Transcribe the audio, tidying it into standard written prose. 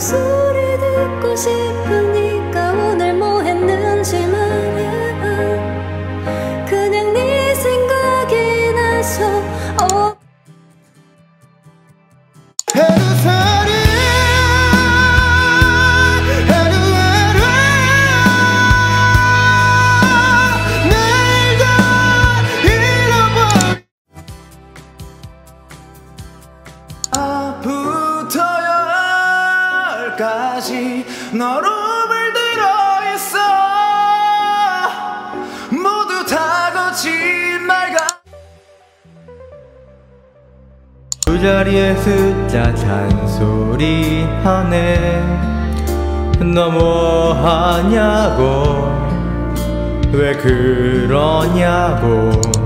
목소리 듣고 싶으니까 오늘 뭐 했는지 말해봐. 그냥 네 생각이 나서 널 오물들어 있어. 모두 다 거짓말가. 두 자리의 숫자 잔소리하네. 너무하냐고, 왜 그러냐고.